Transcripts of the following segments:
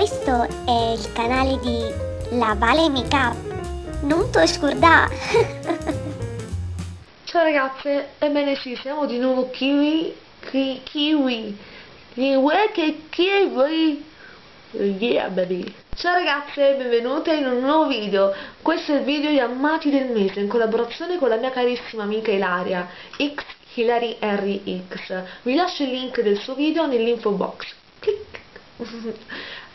questo è il canale di La Vale Makeup, non ti scordare! Ciao ragazze, ebbene sì, siamo di nuovo Kiwi. Yeah baby. Ciao ragazze, benvenute in un nuovo video. Questo è il video di Amati del Mese in collaborazione con la mia carissima amica Ilaria XHilaryRX. Vi lascio il link del suo video nell'info box.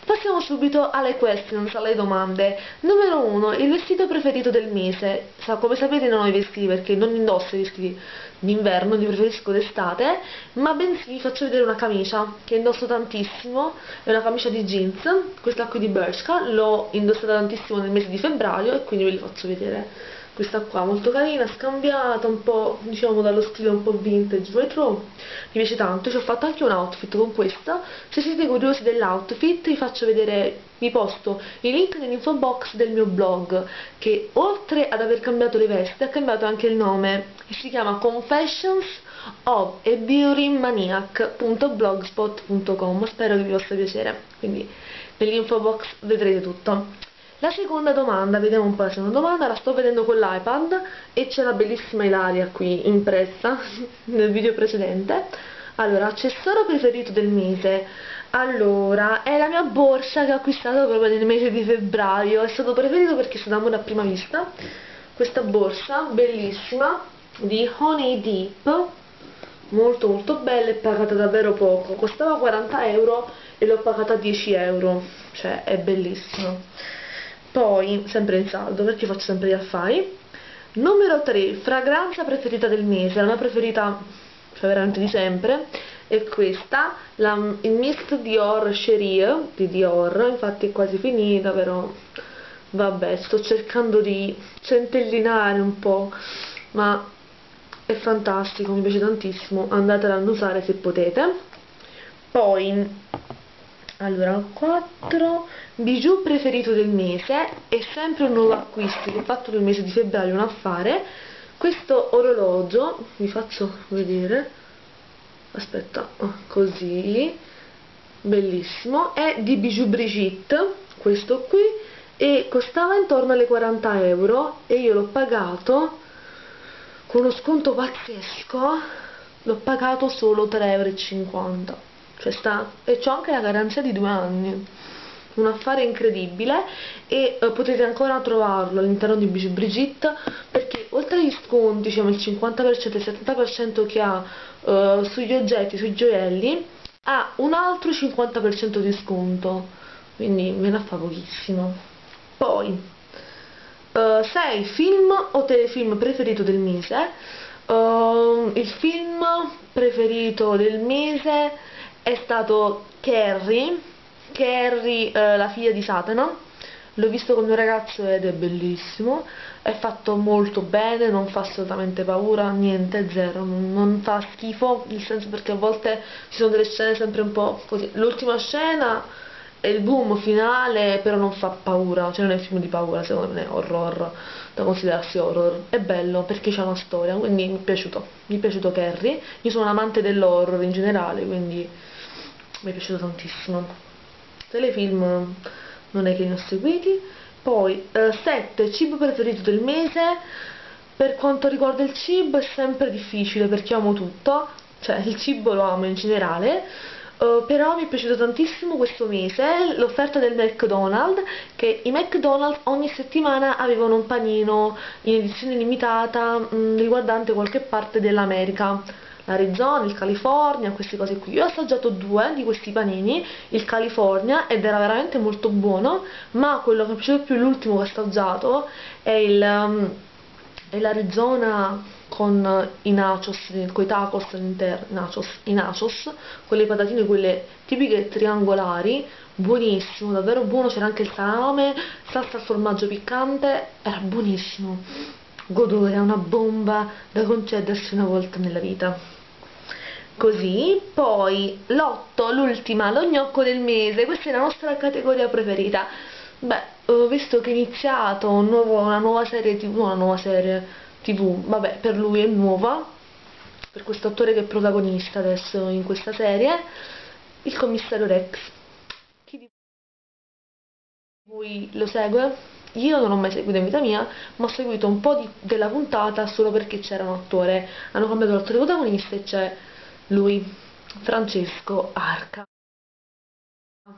Passiamo subito alle questions, alle domande. Numero 1, il vestito preferito del mese. Come sapete non ho i vestiti perché non indosso i vestiti d'inverno, li preferisco d'estate, ma bensì vi faccio vedere una camicia che indosso tantissimo, è una camicia di jeans, questa qui di Bershka, l'ho indossata tantissimo nel mese di febbraio e quindi ve li faccio vedere. Questa qua molto carina, scambiata un po', diciamo, dallo stile un po' vintage retro, mi piace tanto. Ci ho fatto anche un outfit con questa. Se siete curiosi dell'outfit vi faccio vedere, vi posto il link nell'info box del mio blog, che oltre ad aver cambiato le vesti ha cambiato anche il nome e si chiama Confessions of a Beauty Maniac.blogspot.com. spero che vi possa piacere, quindi nell'info box vedrete tutto. La seconda domanda, vediamo un po' la seconda domanda, la sto vedendo con l'iPad e c'è la bellissima Ilaria qui impressa nel video precedente. Allora, accessorio preferito del mese. Allora, è la mia borsa che ho acquistato proprio nel mese di febbraio, è stato preferito perché sono d'amore a prima vista. Questa borsa bellissima di Honey Deep, molto molto bella e pagata davvero poco, costava 40 euro e l'ho pagata 10 euro, cioè è bellissima. Poi, sempre in saldo, perché faccio sempre gli affari. Numero 3, fragranza preferita del mese. La mia preferita, cioè veramente di sempre, è questa, il Mist Dior Cherie di Dior. Infatti è quasi finita, però vabbè, sto cercando di centellinare un po', ma è fantastico, mi piace tantissimo, andatela ad usare se potete. Poi... allora, 4, bijou preferito del mese, è sempre un nuovo acquisto che ho fatto nel mese di febbraio, un affare. Questo orologio, vi faccio vedere, aspetta, così, bellissimo, è di Bijou Brigitte, questo qui, e costava intorno alle 40 euro e io l'ho pagato, con uno sconto pazzesco, l'ho pagato solo 3,50 euro. E c'ho anche la garanzia di 2 anni, un affare incredibile, e potete ancora trovarlo all'interno di Bijou Brigitte, perché oltre agli sconti, diciamo il 50% e il 70% che ha sugli oggetti, sui gioielli, ha un altro 50% di sconto, quindi me ne fa pochissimo. Poi 6, film o telefilm preferito del mese. Il film preferito del mese è stato Carrie, la figlia di Satana. L'ho visto con il mio ragazzo ed è bellissimo, è fatto molto bene, non fa assolutamente paura, niente, zero, non fa schifo, nel senso, perché a volte ci sono delle scene sempre un po' così. L'ultima scena è il boom finale, però non fa paura, cioè non è un film di paura, secondo me è horror, da considerarsi horror. È bello perché c'è una storia, quindi mi è piaciuto Carrie. Io sono un amante dell'horror in generale, quindi mi è piaciuto tantissimo. Telefilm non è che ne ho seguiti. Poi 7, cibo preferito del mese. Per quanto riguarda il cibo è sempre difficile perché amo tutto, cioè il cibo lo amo in generale. Però mi è piaciuto tantissimo questo mese l'offerta del McDonald's, che i McDonald's ogni settimana avevano un panino in edizione limitata riguardante qualche parte dell'America, l'Arizona, il California, queste cose qui. Io ho assaggiato 2 di questi panini, il California, ed era veramente molto buono, ma quello che mi è piaciuto più, l'ultimo che ho assaggiato, è l'Arizona con i nachos, con i tacos all'interno, nachos con le patatine, quelle tipiche triangolari, buonissimo, davvero buono. C'era anche il salame, salsa al formaggio piccante, era buonissimo, godore, una bomba da concedersi una volta nella vita, così. Poi l'8, l'ultima, lo gnocco del mese. Questa è la nostra categoria preferita. Beh, ho visto che è iniziato una nuova serie TV, vabbè, per lui è nuova, per questo attore che è protagonista adesso in questa serie, il Commissario Rex. voi lo segue. Io non ho mai seguito in vita mia, ma ho seguito un po' della puntata solo perché c'era un attore. Hanno cambiato l'attore protagonista e c'è lui, Francesco Arca.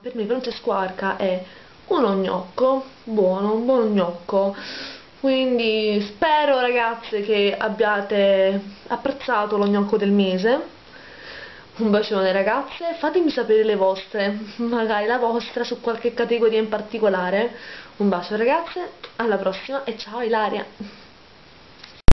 Per me Francesco Arca è uno gnocco, buono, un buon gnocco. Quindi spero, ragazze, che abbiate apprezzato lo gnocco del mese. Un bacione, ragazze, fatemi sapere le vostre, magari la vostra su qualche categoria in particolare. Un bacio, ragazze, alla prossima e ciao Ilaria!